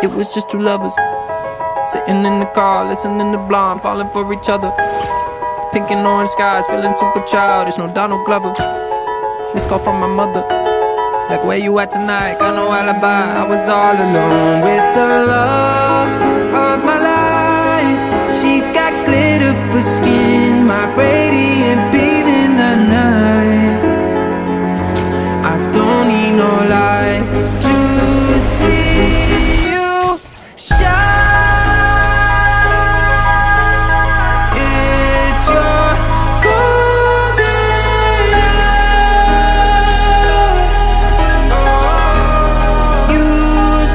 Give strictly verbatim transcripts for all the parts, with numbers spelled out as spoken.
It was just two lovers sitting in the car, listening to Blonde, falling for each other. Pink and orange skies, feeling super childish, no Donald Glover. This call from my mother, like, where you at tonight? Got no alibi. I was all alone with the love of my life. She's got glitter for skin, my radiant beam in the night. I don't need no light to see you shine. It's your golden hour. Oh, you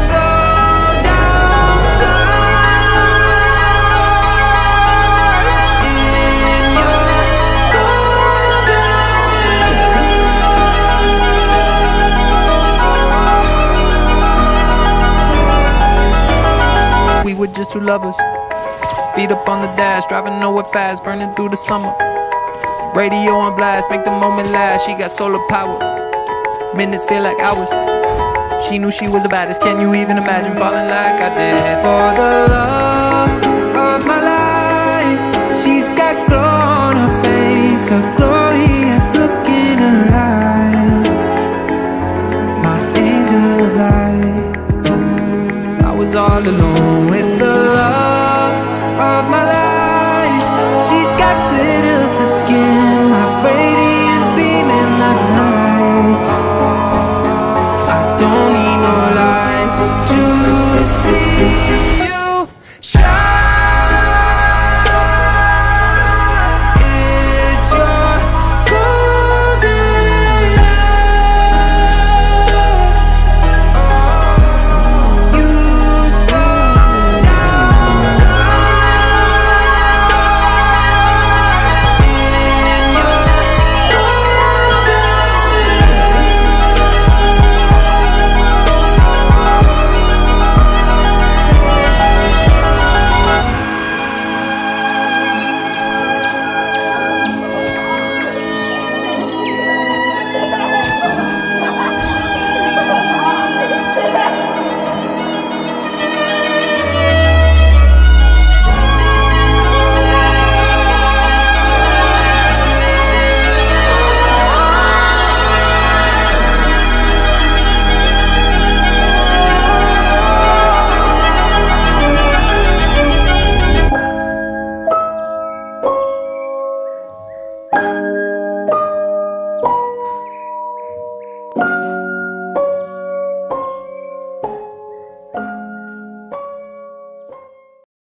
slow down time in your golden hour. We were just two lovers, feet up on the dash, driving nowhere fast, burning through the summer. Radio on blast, make the moment last. She got solar power, minutes feel like hours. She knew she was the baddest. Can you even imagine falling like I did? For the love of my life, she's got glow on her face, a glorious look in her eyes, my angel of light. I was all alone with the love of my life. She's got this